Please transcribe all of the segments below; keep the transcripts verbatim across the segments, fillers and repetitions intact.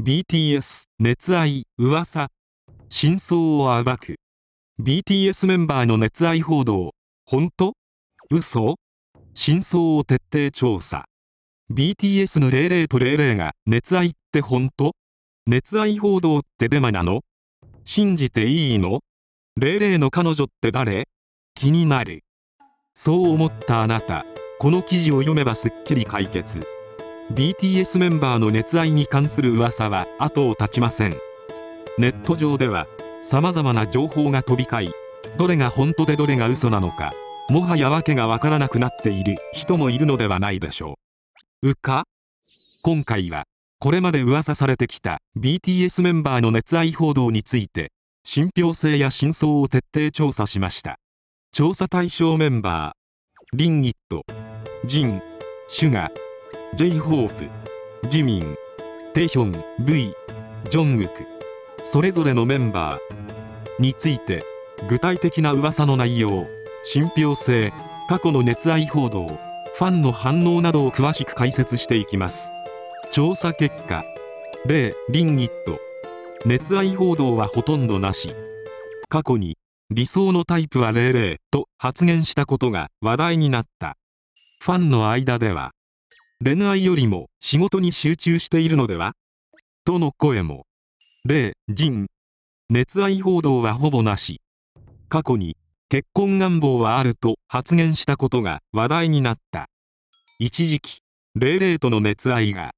ビーティーエス 熱愛噂真相を暴く。 ビーティーエス メンバーの熱愛報道、本当？嘘？真相を徹底調査。 ビーティーエス のゼロゼロとゼロゼロが熱愛って本当？熱愛報道ってデマなの？信じていいの？ゼロゼロの彼女って誰？気になる。そう思ったあなた、この記事を読めばすっきり解決。ビーティーエス メンバーの熱愛に関する噂は後を絶ちません。ネット上では様々な情報が飛び交い、どれが本当でどれが嘘なのか、もはや訳がわからなくなっている人もいるのではないでしょう。うか？今回はこれまで噂されてきた ビーティーエス メンバーの熱愛報道について、信憑性や真相を徹底調査しました。調査対象メンバー、リンギット、ジン、シュガ、J-ホープ、ジミン、テヒョン、V、ジョングク、それぞれのメンバーについて、具体的な噂の内容、信憑性、過去の熱愛報道、ファンの反応などを詳しく解説していきます。調査結果、ゼロ、リンギット、熱愛報道はほとんどなし。過去に、理想のタイプはゼロゼロと発言したことが話題になった。ファンの間では、恋愛よりも仕事に集中しているのでは？との声も。ゼロ、ジン。熱愛報道はほぼなし。過去に結婚願望はあると発言したことが話題になった。一時期、ゼロゼロとの熱愛が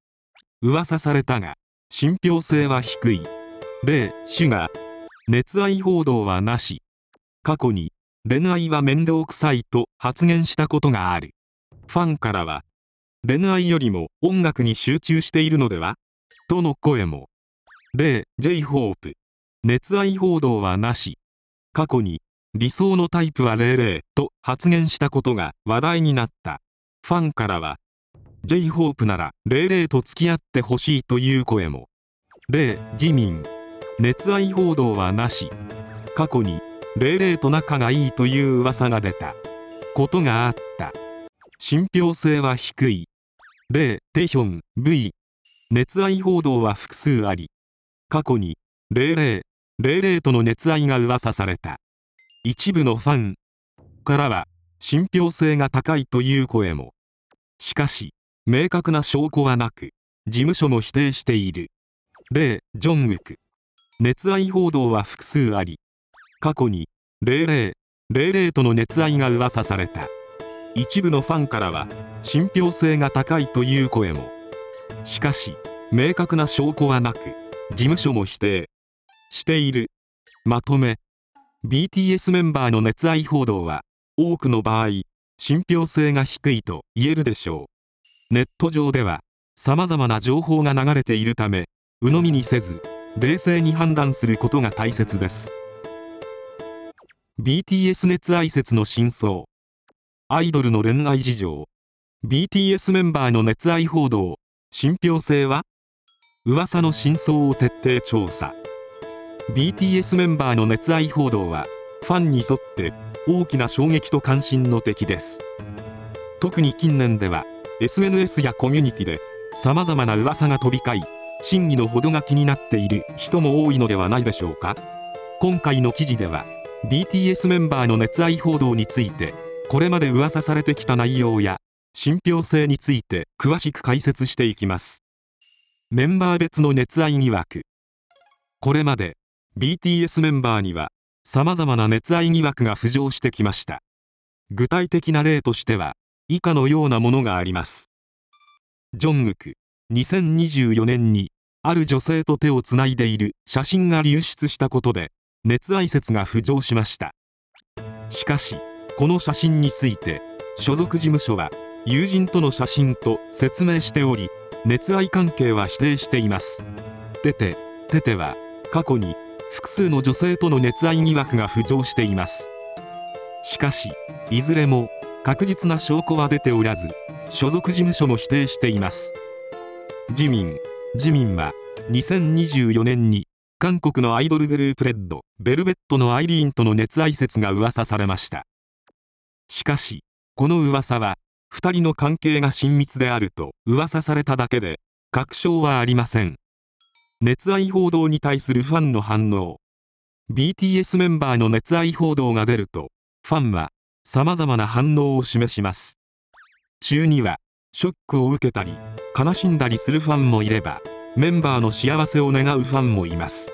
噂されたが、信憑性は低い。ゼロ、シュガ。熱愛報道はなし。過去に恋愛は面倒くさいと発言したことがある。ファンからは、恋愛よりも音楽に集中しているのでは？との声も。ゼロ、J-ホープ。熱愛報道はなし。過去に理想のタイプはゼロゼロと発言したことが話題になった。ファンからは、J-ホープ ならゼロゼロと付き合ってほしいという声も。ゼロ、ジミン。熱愛報道はなし。過去にゼロゼロと仲がいいという噂が出たことがあった。信憑性は低い。ゼロ、テヒョン、V。熱愛報道は複数あり。過去に、ゼロゼロ、ゼロゼロとの熱愛が噂された。一部のファンからは、信憑性が高いという声も。しかし、明確な証拠はなく、事務所も否定している。ゼロ、ジョングク。熱愛報道は複数あり。過去に、ゼロゼロ、ゼロゼロとの熱愛が噂された。一部のファンからは信憑性が高いという声も。しかし明確な証拠はなく、事務所も否定している。まとめ、 ビーティーエス メンバーの熱愛報道は多くの場合、信憑性が低いと言えるでしょう。ネット上では様々な情報が流れているため、鵜呑みにせず冷静に判断することが大切です。 ビーティーエス 熱愛説の真相、アイドルの恋愛事情。 ビーティーエス メンバーの熱愛報道、信憑性は？噂の真相を徹底調査。 ビーティーエス メンバーの熱愛報道はファンにとって大きな衝撃と関心の敵です。特に近年では エスエヌエス やコミュニティで様々な噂が飛び交い、真偽のほどが気になっている人も多いのではないでしょうか。今回の記事では ビーティーエス メンバーの熱愛報道について、これまで噂されてきた内容や信憑性について詳しく解説していきます。メンバー別の熱愛疑惑。これまで ビーティーエス メンバーには様々な熱愛疑惑が浮上してきました。具体的な例としては以下のようなものがあります。ジョングク、にせんにじゅうよねんにある女性と手をつないでいる写真が流出したことで熱愛説が浮上しました。しかし、この写真について所属事務所は友人との写真と説明しており、熱愛関係は否定しています。テテ、テテは過去に複数の女性との熱愛疑惑が浮上しています。しかしいずれも確実な証拠は出ておらず、所属事務所も否定しています。ジミン、ジミンはにせんにじゅうよねんに韓国のアイドルグループレッド・ベルベットのアイリーンとの熱愛説が噂されました。しかし、この噂は、二人の関係が親密であると噂されただけで、確証はありません。熱愛報道に対するファンの反応。 ビーティーエス メンバーの熱愛報道が出ると、ファンは様々な反応を示します。中には、ショックを受けたり、悲しんだりするファンもいれば、メンバーの幸せを願うファンもいます。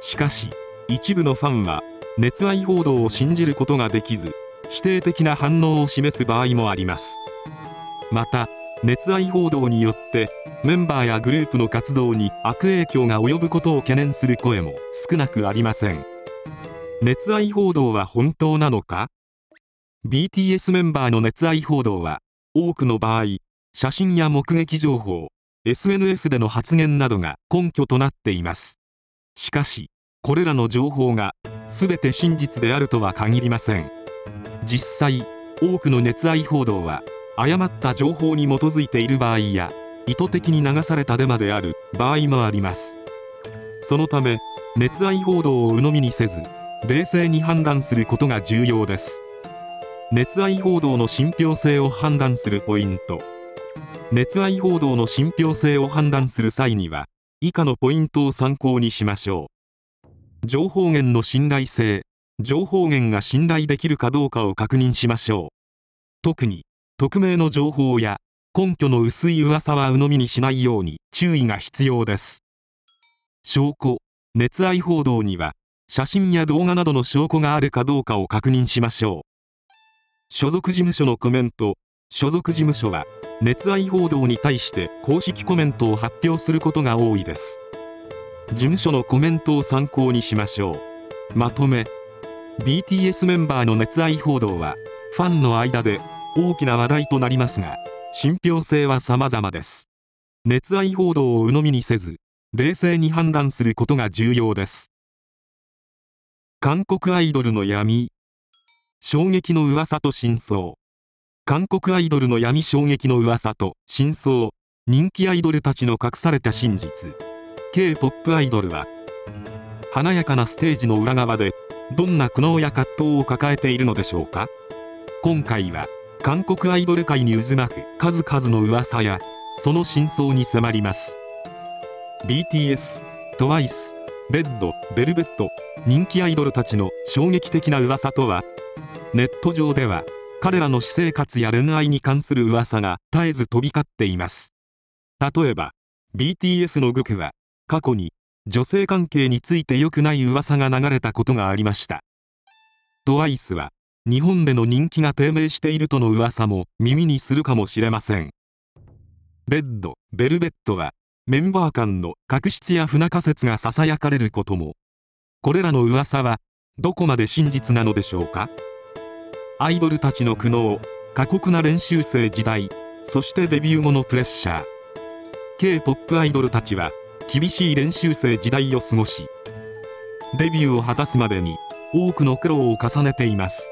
しかし、一部のファンは、熱愛報道を信じることができず、否定的な反応を示す場合もあります。また、熱愛報道によって、メンバーやグループの活動に悪影響が及ぶことを懸念する声も少なくありません。熱愛報道は本当なのか？ ビーティーエス メンバーの熱愛報道は、多くの場合、写真や目撃情報、エスエヌエス での発言などが根拠となっています。しかし、これらの情報が全て真実であるとは限りません。実際、多くの熱愛報道は、誤った情報に基づいている場合や、意図的に流されたデマである場合もあります。そのため、熱愛報道を鵜呑みにせず、冷静に判断することが重要です。熱愛報道の信憑性を判断するポイント。熱愛報道の信憑性を判断する際には、以下のポイントを参考にしましょう。情報源の信頼性。情報源が信頼できるかどうかを確認しましょう。特に、匿名の情報や根拠の薄い噂は鵜呑みにしないように注意が必要です。証拠。熱愛報道には、写真や動画などの証拠があるかどうかを確認しましょう。所属事務所のコメント。所属事務所は、熱愛報道に対して公式コメントを発表することが多いです。事務所のコメントを参考にしましょう。まとめ。ビーティーエス メンバーの熱愛報道は、ファンの間で大きな話題となりますが、信憑性は様々です。熱愛報道を鵜呑みにせず、冷静に判断することが重要です。韓国アイドルの闇。衝撃の噂と真相。韓国アイドルの闇。衝撃の噂と真相。人気アイドルたちの隠された真実。K-ポップ アイドルは華やかなステージの裏側でどんな苦悩や葛藤を抱えているのでしょうか。今回は韓国アイドル界に渦巻く数々の噂やその真相に迫ります。 ビーティーエス、トワイス、レッド、ベルベット、人気アイドルたちの衝撃的な噂とは。ネット上では彼らの私生活や恋愛に関する噂が絶えず飛び交っています。例えば、ビーティーエス のグクは、過去に女性関係について良くない噂が流れたことがありました。トワイス は、日本での人気が低迷しているとの噂も耳にするかもしれません。レッド、ベルベットは、メンバー間の確執や不仲説が囁かれることも。これらの噂は、どこまで真実なのでしょうか。アイドルたちの苦悩、過酷な練習生時代、そしてデビュー後のプレッシャー。K-ポップ アイドルたちは、厳しい練習生時代を過ごし、デビューを果たすまでに多くの苦労を重ねています。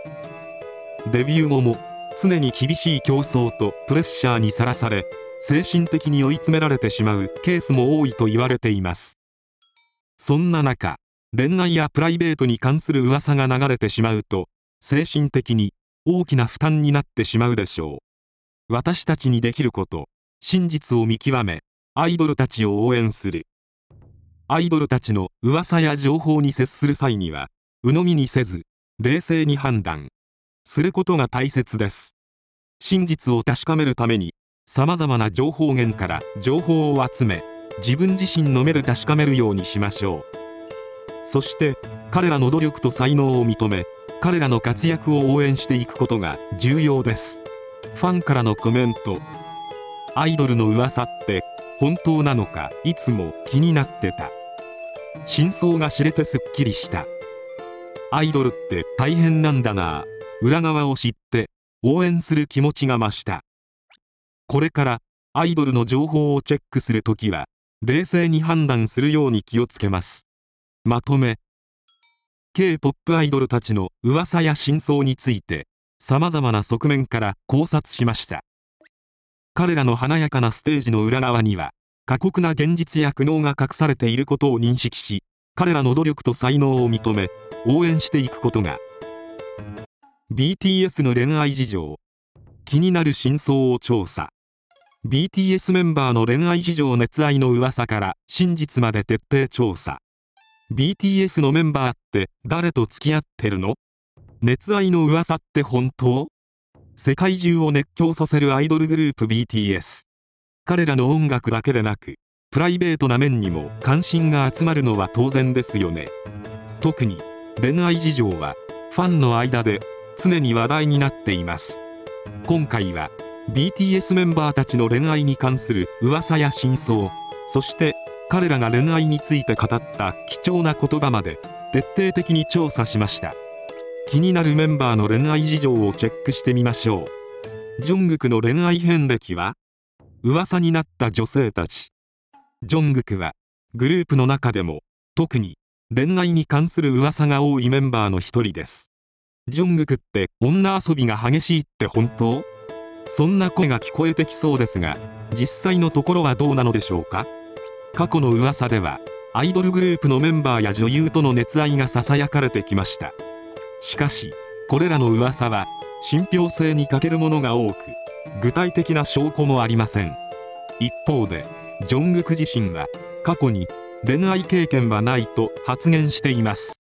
デビュー後も、常に厳しい競争とプレッシャーにさらされ、精神的に追い詰められてしまうケースも多いと言われています。そんな中、恋愛やプライベートに関する噂が流れてしまうと、精神的に大きな負担になってしまうでしょう。私たちにできること、真実を見極め、アイドルたちを応援する。アイドルたちの噂や情報に接する際には、鵜呑みにせず、冷静に判断することが大切です。真実を確かめるために、様々な情報源から情報を集め、自分自身の目で確かめるようにしましょう。そして、彼らの努力と才能を認め、彼らの活躍を応援していくことが重要です。ファンからのコメント。アイドルの噂って本当なのか、いつも気になってた。真相が知れてすっきりした。アイドルって大変なんだなぁ。裏側を知って応援する気持ちが増した。これからアイドルの情報をチェックするときは冷静に判断するように気をつけます。まとめ。K-ポップ アイドルたちの噂や真相について、様々な側面から考察しました。彼らの華やかなステージの裏側には、過酷な現実や苦悩が隠されていることを認識し、彼らの努力と才能を認め、応援していくことが。ビーティーエス の恋愛事情。気になる真相を調査。ビーティーエス メンバーの恋愛事情、熱愛の噂から真実まで徹底調査。 ビーティーエス のメンバーって誰と付き合ってるの？熱愛の噂って本当？世界中を熱狂させるアイドルグループ ビーティーエス。 彼らの音楽だけでなくプライベートな面にも関心が集まるのは当然ですよね。特に恋愛事情はファンの間で常に話題になっています。今回は ビーティーエス メンバーたちの恋愛に関する噂や真相、そして彼らが恋愛について語った貴重な言葉まで徹底的に調査しました。気になるメンバーの恋愛事情をチェックしてみましょう。ジョングクの恋愛遍歴は？噂になった女性たち。ジョングクはグループの中でも特に恋愛に関する噂が多いメンバーの一人です。ジョングクって女遊びが激しいって本当？そんな声が聞こえてきそうですが、実際のところはどうなのでしょうか。過去の噂ではアイドルグループのメンバーや女優との熱愛がささやかれてきました。しかしこれらの噂は信憑性に欠けるものが多く、具体的な証拠もありません。一方でジョングク自身は過去に恋愛経験はないと発言しています。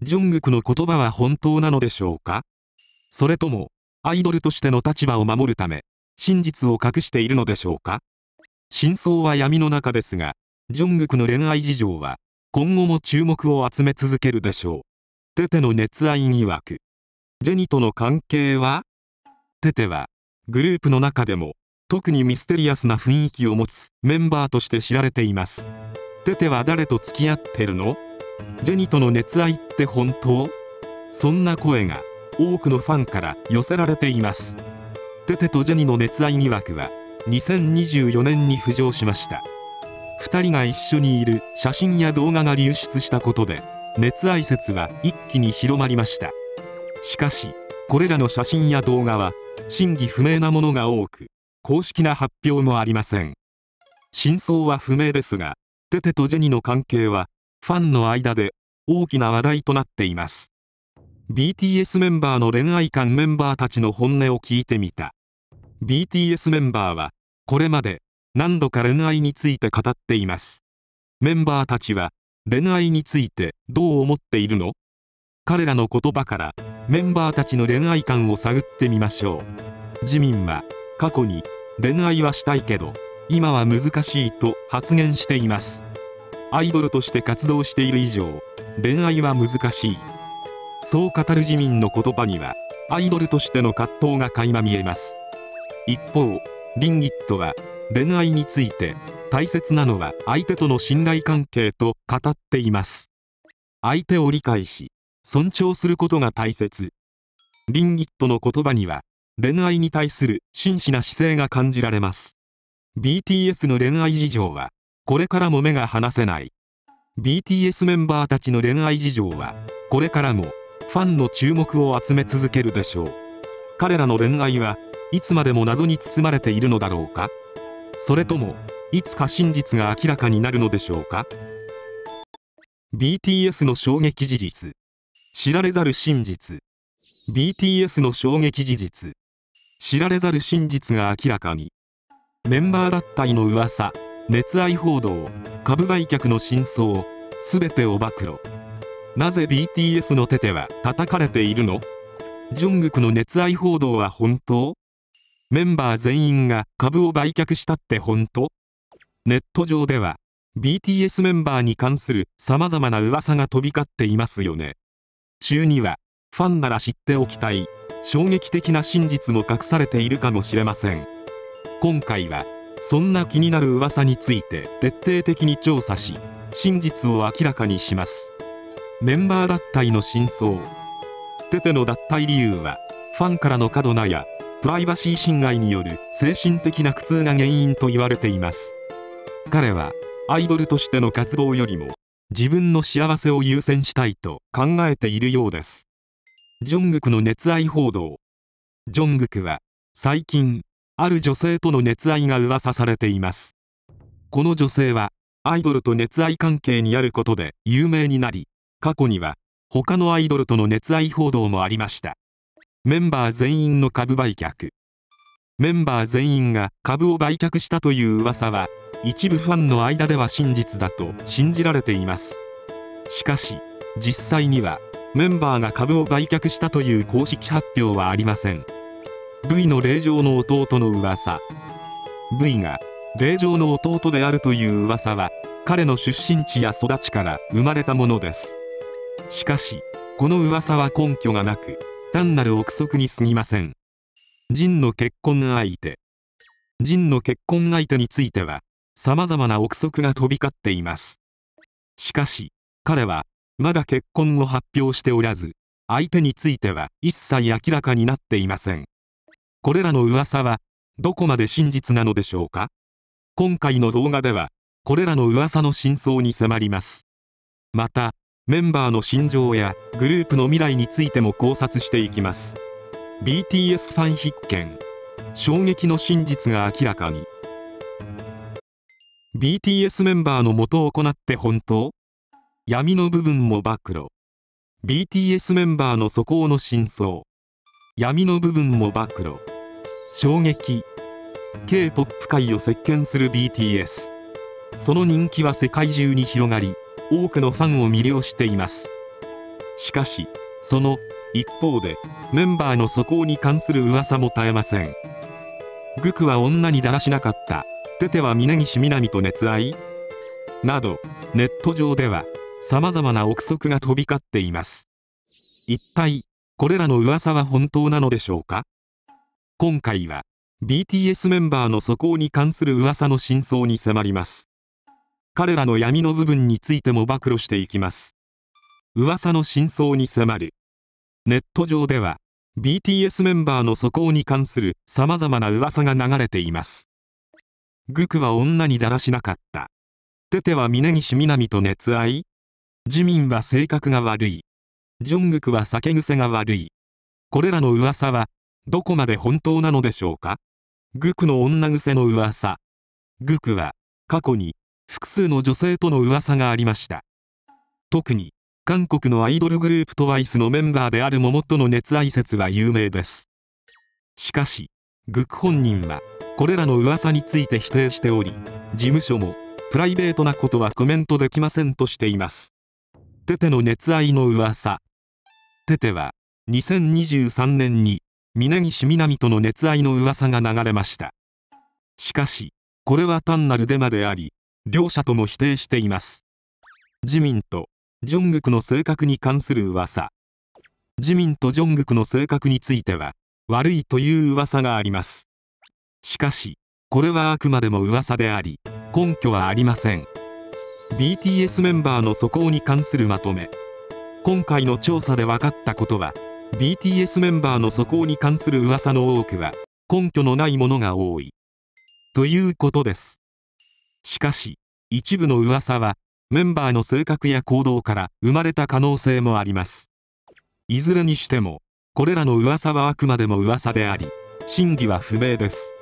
ジョングクの言葉は本当なのでしょうか。それともアイドルとしての立場を守るため真実を隠しているのでしょうか。真相は闇の中ですが、ジョングクの恋愛事情は今後も注目を集め続けるでしょう。テテの熱愛疑惑。ジェニとの関係は？テテはグループの中でも特にミステリアスな雰囲気を持つメンバーとして知られています。テテは誰と付き合ってるの？ジェニとの熱愛って本当？そんな声が多くのファンから寄せられています。テテとジェニの熱愛疑惑はにせんにじゅうよねんに浮上しました。ふたりが一緒にいる写真や動画が流出したことで熱愛説は一気に広まりました。しかしこれらの写真や動画は真偽不明なものが多く、公式な発表もありません。真相は不明ですが、テテとジェニの関係はファンの間で大きな話題となっています。 ビーティーエス メンバーの恋愛観、メンバーたちの本音を聞いてみた。 ビーティーエス メンバーはこれまで何度か恋愛について語っています。メンバーたちは恋愛についてどう思っているの？彼らの言葉からメンバーたちの恋愛観を探ってみましょう。ジミンは過去に恋愛はしたいけど今は難しいと発言しています。アイドルとして活動している以上恋愛は難しい、そう語るジミンの言葉にはアイドルとしての葛藤が垣間見えます。一方リンギットは恋愛について大切なのは相手との信頼関係と語っています。相手を理解し尊重することが大切。リンギットの言葉には恋愛に対する真摯な姿勢が感じられます。 ビーティーエス の恋愛事情はこれからも目が離せない。 ビーティーエス メンバーたちの恋愛事情はこれからもファンの注目を集め続けるでしょう。彼らの恋愛はいつまでも謎に包まれているのだろうか、それともいつか真実が明らかになるのでしょうか。 ビーティーエス の衝撃事実。知られざる真実。 ビーティーエス の衝撃事実。知られざる真実が明らかに。メンバー脱退の噂、熱愛報道、株売却の真相、すべてを暴露。なぜ ビーティーエス のテテは叩かれているの？ジョングクの熱愛報道は本当？メンバー全員が株を売却したって本当？ネット上では ビーティーエス メンバーに関する様々な噂が飛び交っていますよね。中にはファンなら知っておきたい衝撃的な真実も隠されているかもしれません。今回はそんな気になる噂について徹底的に調査し、真実を明らかにします。メンバー脱退の真相。テテの脱退理由はファンからの過度なやプライバシー侵害による精神的な苦痛が原因と言われています。彼はアイドルとしての活動よりも自分の幸せを優先したいと考えているようです。ジョングクの熱愛報道。ジョングクは最近ある女性との熱愛が噂されています。この女性はアイドルと熱愛関係にあることで有名になり、過去には他のアイドルとの熱愛報道もありました。メンバー全員の株売却。メンバー全員が株を売却したという噂は一部ファンの間では真実だと信じられています。しかし実際にはメンバーが株を売却したという公式発表はありません。 ブイ の霊場の弟の噂、 ブイ が霊場の弟であるという噂は彼の出身地や育ちから生まれたものです。しかしこの噂は根拠がなく単なる憶測に過ぎません。仁の結婚相手仁の結婚相手については様々な憶測が飛び交っています。しかし彼はまだ結婚を発表しておらず、相手については一切明らかになっていません。これらの噂はどこまで真実なのでしょうか。今回の動画ではこれらの噂の真相に迫ります。またメンバーの心情やグループの未来についても考察していきます。 ビーティーエス ファン必見、衝撃の真実が明らかに。 ビーティーエス メンバーの元を行って本当？闇の部分も暴露。 ビーティーエス メンバーの素行の真相、闇の部分も暴露。衝撃。 ケーポップ 界を席巻する ビーティーエス、 その人気は世界中に広がり多くのファンを魅了しています。しかしその一方でメンバーの素行に関する噂も絶えません。グクは女にだらしなかった、テテは峯岸みなみと熱愛などネット上では様々な憶測が飛び交っています。一体これらの噂は本当なのでしょうか。今回はビーティーエス メンバーの素行に関する噂の真相に迫ります。彼らの闇の部分についても暴露していきます。噂の真相に迫る。ネット上では ビーティーエス メンバーの素行に関する様々な噂が流れています。グクは女にだらしなかった、テテは峯岸みなみと熱愛、ジミンは性格が悪い、ジョングクは酒癖が悪い。これらの噂はどこまで本当なのでしょうか。グクの女癖の噂。グクは過去に複数の女性との噂がありました。特に韓国のアイドルグループ トワイス のメンバーであるモモとの熱愛説は有名です。しかしグク本人はこれらの噂について否定しており、事務所もプライベートなことはコメントできませんとしています。テテの熱愛の噂。テテはにせんにじゅうさんねんに峯岸みなみとの熱愛の噂が流れました。しかしこれは単なるデマであり両者とも否定しています。ジミンとジョングクの性格に関する噂。ジミンとジョングクの性格については悪いという噂があります。しかしこれはあくまでも噂であり根拠はありません。 ビーティーエス メンバーの素行に関するまとめ。今回の調査で分かったことはビーティーエス メンバーの素行に関する噂の多くは根拠のないものが多いということです。しかし一部の噂はメンバーの性格や行動から生まれた可能性もあります。いずれにしてもこれらの噂はあくまでも噂であり真偽は不明です。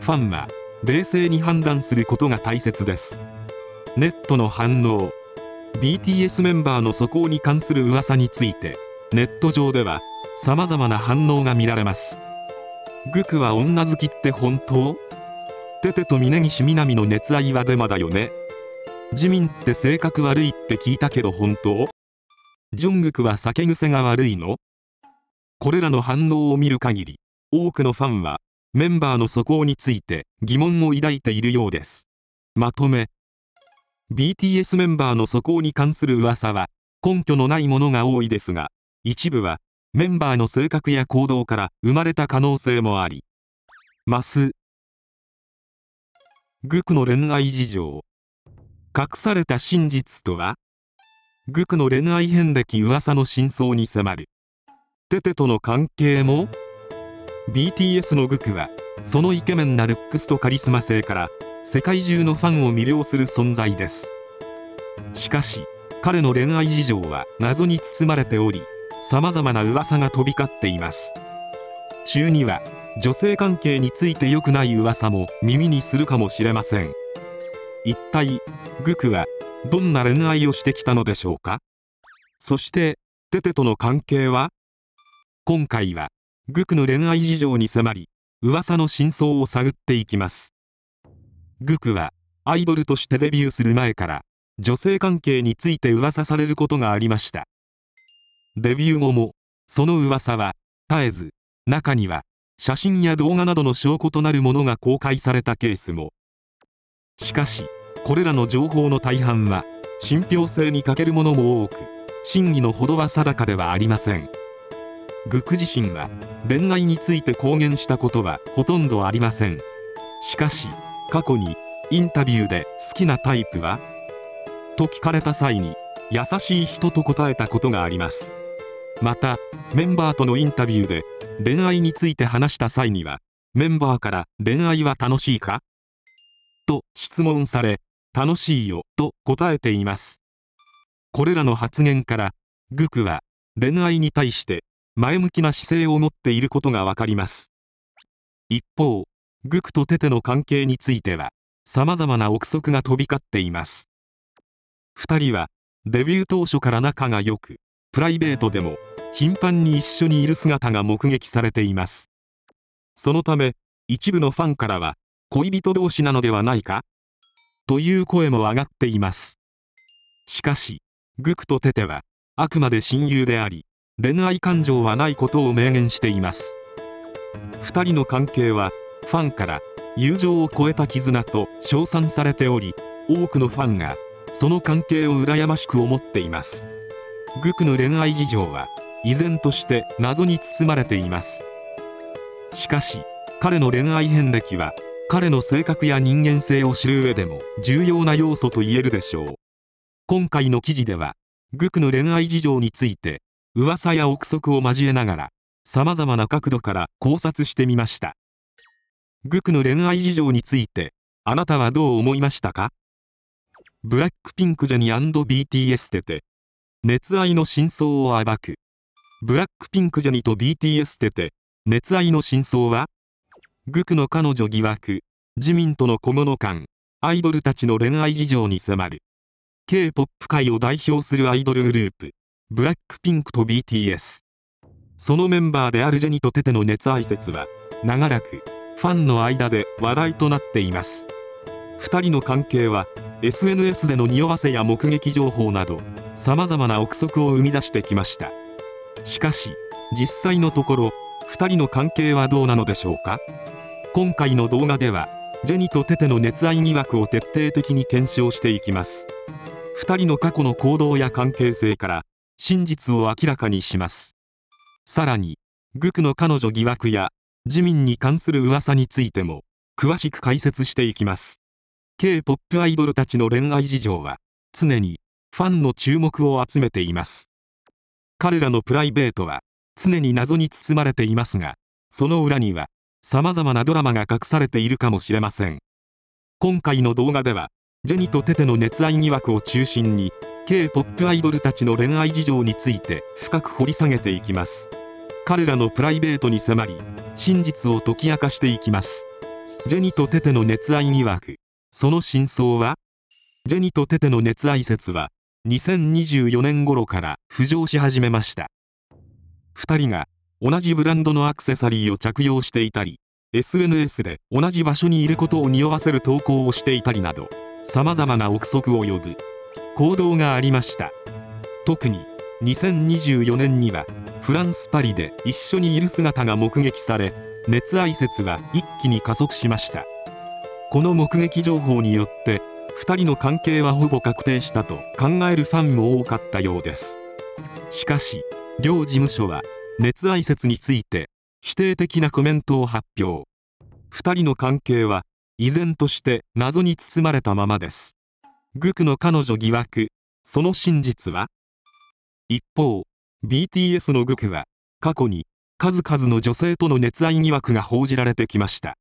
ファンは冷静に判断することが大切です。ネットの反応。 ビーティーエス メンバーの素行に関する噂についてネット上では様々な反応が見られます。グクは女好きって本当？テテと峯岸みなみの熱愛はデマだよね。ジミンって性格悪いって聞いたけど本当？ジョングクは酒癖が悪いの？これらの反応を見る限り多くのファンはメンバーの素行について疑問を抱いているようです。まとめ。 ビーティーエス メンバーの素行に関する噂は根拠のないものが多いですが、一部はメンバーの性格や行動から生まれた可能性もあります。グクの恋愛事情。隠された真実とは。グクの恋愛遍歴噂の真相に迫る。テテとの関係も。 ビーティーエス のグクはそのイケメンなルックスとカリスマ性から世界中のファンを魅了する存在です。しかし彼の恋愛事情は謎に包まれており様々な噂が飛び交っています。中には女性関係について良くない噂も耳にするかもしれません。一体グクはどんな恋愛をしてきたのでしょうか。そしてテテとの関係は。今回はグクの恋愛事情に迫り噂の真相を探っていきます。グクはアイドルとしてデビューする前から女性関係について噂されることがありました。デビュー後もその噂は絶えず、中には写真や動画などの証拠となるものが公開されたケースも。しかしこれらの情報の大半は信憑性に欠けるものも多く、真偽のほどは定かではありません。グク自身は恋愛について公言したことはほとんどありません。しかし過去にインタビューで好きなタイプは?と聞かれた際に優しい人と答えたことがあります。またメンバーとのインタビューで恋愛について話した際にはメンバーから恋愛は楽しいか?と質問され、楽しいよと答えています。これらの発言からグクは恋愛に対して前向きな姿勢を持っていることがわかります。一方グクとテテの関係については様々な憶測が飛び交っています。ふたりはデビュー当初から仲が良く、プライベートでも頻繁に一緒にいる姿が目撃されています。そのため一部のファンからは恋人同士なのではないかという声も上がっています。しかしグクとテテはあくまで親友であり、恋愛感情はないことを明言しています。ふたりの関係はファンから友情を超えた絆と称賛されており、多くのファンがその関係を羨ましく思っています。グクの恋愛事情は依然として謎に包まれています。しかし彼の恋愛遍歴は彼の性格や人間性を知る上でも重要な要素と言えるでしょう。今回の記事ではグクの恋愛事情について噂や憶測を交えながら様々な角度から考察してみました。グクの恋愛事情についてあなたはどう思いましたか？ブラックピンクジェニー &ビーティーエス テテ熱愛の真相を暴く。ブラックピンクジェニーと ビーティーエス テテ熱愛の真相は、グクの彼女疑惑、自民との小物感、アイドルたちの恋愛事情に迫る。K-ポップ 界を代表するアイドルグループブラックピンクと ビーティーエス、 そのメンバーであるジェニとテテの熱愛説は長らくファンの間で話題となっています。ふたりの関係は エスエヌエス での匂わせや目撃情報など様々な憶測を生み出してきました。しかし実際のところふたりの関係はどうなのでしょうか。今回の動画ではジェニとテテの熱愛疑惑を徹底的に検証していきます。ふたりの過去の行動や関係性から真実を明らかにします。さらにグクの彼女疑惑や自民に関する噂についても詳しく解説していきます。 K-ポップ アイドルたちの恋愛事情は常にファンの注目を集めています。彼らのプライベートは常に謎に包まれていますが、その裏には様々なドラマが隠されているかもしれません。今回の動画ではジェニとテテの熱愛疑惑を中心に K-ポップ アイドルたちの恋愛事情について深く掘り下げていきます。彼らのプライベートに迫り真実を解き明かしていきます。ジェニとテテの熱愛疑惑、その真相は。ジェニとテテの熱愛説はにせんにじゅうよねん頃から浮上し始めました。ふたりが同じブランドのアクセサリーを着用していたり、 エスエヌエス で同じ場所にいることを匂わせる投稿をしていたりなど様々な憶測を呼ぶ行動がありました。特ににせんにじゅうよねんにはフランス・パリで一緒にいる姿が目撃され、熱愛説は一気に加速しました。この目撃情報によってふたりの関係はほぼ確定したと考えるファンも多かったようです。しかし両事務所は熱愛説について否定的なコメントを発表。ふたりの関係は依然として謎に包まれたままです。グクの彼女疑惑、その真実は。一方 ビーティーエス のグクは過去に数々の女性との熱愛疑惑が報じられてきました。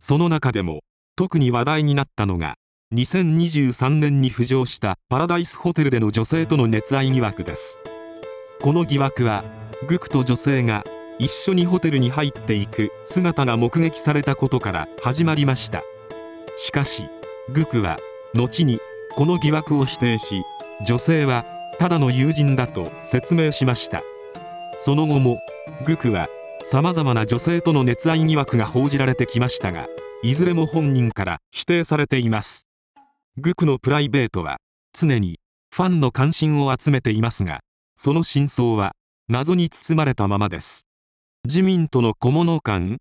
その中でも特に話題になったのがにせんにじゅうさんねんに浮上したパラダイスホテルでの女性との熱愛疑惑です。この疑惑はグクと女性が一緒にホテルに入っていく姿が目撃されたことから始まりました。しかしグクは後にこの疑惑を否定し、女性はただの友人だと説明しました。その後もグクは様々な女性との熱愛疑惑が報じられてきましたが、いずれも本人から否定されています。グクのプライベートは常にファンの関心を集めていますが、その真相は謎に包まれたままです。自民との小物感。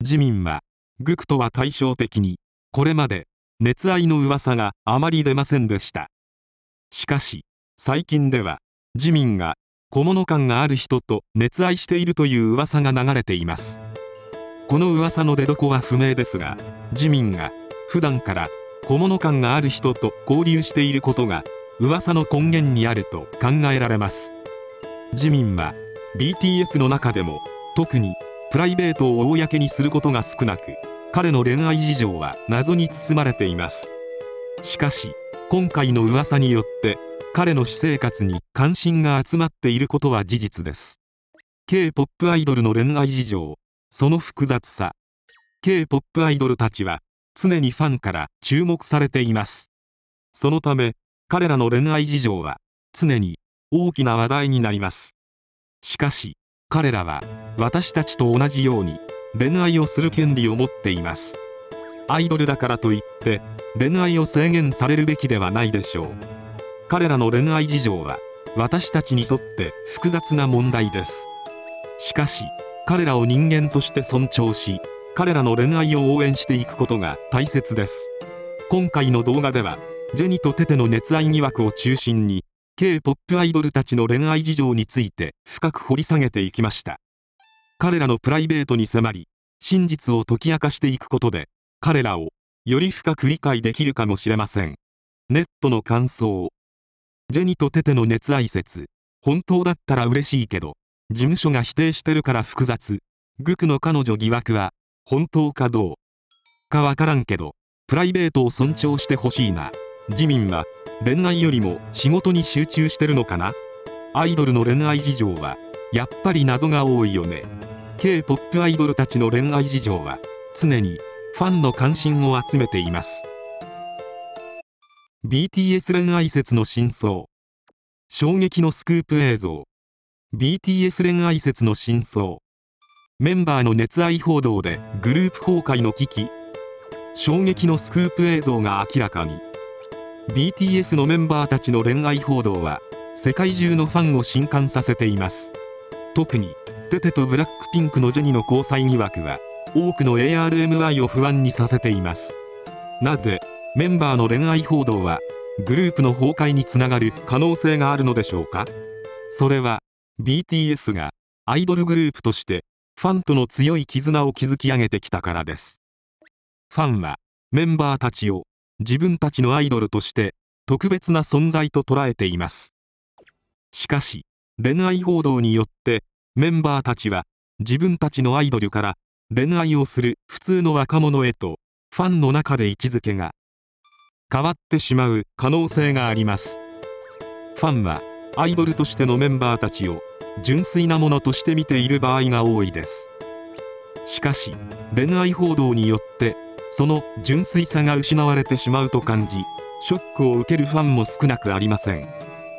自民はグクとは対照的にこれまで熱愛の噂があまり出ませんでした。しかし最近では自民が小物感がある人と熱愛しているという噂が流れています。この噂の出どこは不明ですが、自民が普段から小物感がある人と交流していることが噂の根源にあると考えられます。自民は ビーティーエス の中でも特にプライベートを公にすることが少なく、彼の恋愛事情は謎に包まれています。しかし今回の噂によって彼の私生活に関心が集まっていることは事実です。 K-ポップ アイドルの恋愛事情、その複雑さ。 K-ポップ アイドルたちは常にファンから注目されています。そのため彼らの恋愛事情は常に大きな話題になります。しかし彼らは私たちと同じように恋愛をする権利を持っています。アイドルだからといって恋愛を制限されるべきではないでしょう。彼らの恋愛事情は私たちにとって複雑な問題です。しかし彼らを人間として尊重し、彼らの恋愛を応援していくことが大切です。今回の動画ではジェニとテテの熱愛疑惑を中心に K-ポップ アイドルたちの恋愛事情について深く掘り下げていきました。彼らのプライベートに迫り、真実を解き明かしていくことで彼らをより深く理解できるかもしれません。ネットの感想。ジェニとテテの熱愛説、本当だったら嬉しいけど事務所が否定してるから複雑。グクの彼女疑惑は本当かどうかわからんけどプライベートを尊重してほしいな。自民は恋愛よりも仕事に集中してるのかな。アイドルの恋愛事情はやっぱり謎が多いよね。 K-ポップ アイドルたちの恋愛事情は常にファンの関心を集めています。 ビーティーエス 恋愛説の真相。衝撃のスクープ映像。 ビーティーエス 恋愛説の真相。メンバーの熱愛報道でグループ崩壊の危機。衝撃のスクープ映像が明らかに。 ビーティーエス のメンバーたちの恋愛報道は世界中のファンを震撼させています。特にテテとブラックピンクのジェニの交際疑惑は多くの アールエムアイ を不安にさせています。なぜメンバーの恋愛報道はグループの崩壊につながる可能性があるのでしょうか。それは ビーティーエス がアイドルグループとしてファンとの強い絆を築き上げてきたからです。ファンはメンバーたちを自分たちのアイドルとして特別な存在と捉えています。しかし恋愛報道によってメンバーたちは自分たちのアイドルから恋愛をする普通の若者へとファンの中で位置づけが変わってしまう可能性があります。ファンはアイドルとしてのメンバーたちを純粋なものとして見ている場合が多いです。しかし恋愛報道によってその純粋さが失われてしまうと感じ、ショックを受けるファンも少なくありません。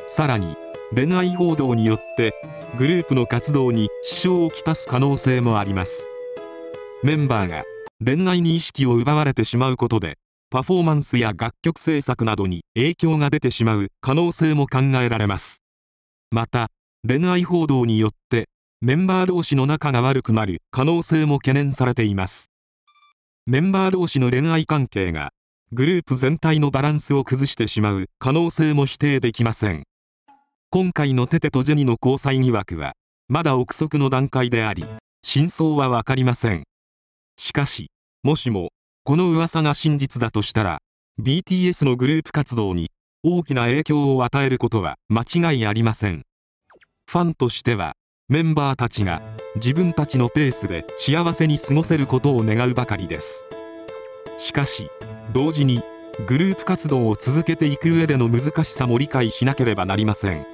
さらに恋愛報道によってグループの活動に支障をきたす可能性もあります。メンバーが恋愛に意識を奪われてしまうことでパフォーマンスや楽曲制作などに影響が出てしまう可能性も考えられます。また恋愛報道によってメンバー同士の仲が悪くなる可能性も懸念されています。メンバー同士の恋愛関係がグループ全体のバランスを崩してしまう可能性も否定できません。今回のテテとジェニの交際疑惑はまだ憶測の段階であり、真相は分かりません。しかしもしもこの噂が真実だとしたら ビーティーエス のグループ活動に大きな影響を与えることは間違いありません。ファンとしてはメンバーたちが自分たちのペースで幸せに過ごせることを願うばかりです。しかし同時にグループ活動を続けていく上での難しさも理解しなければなりません。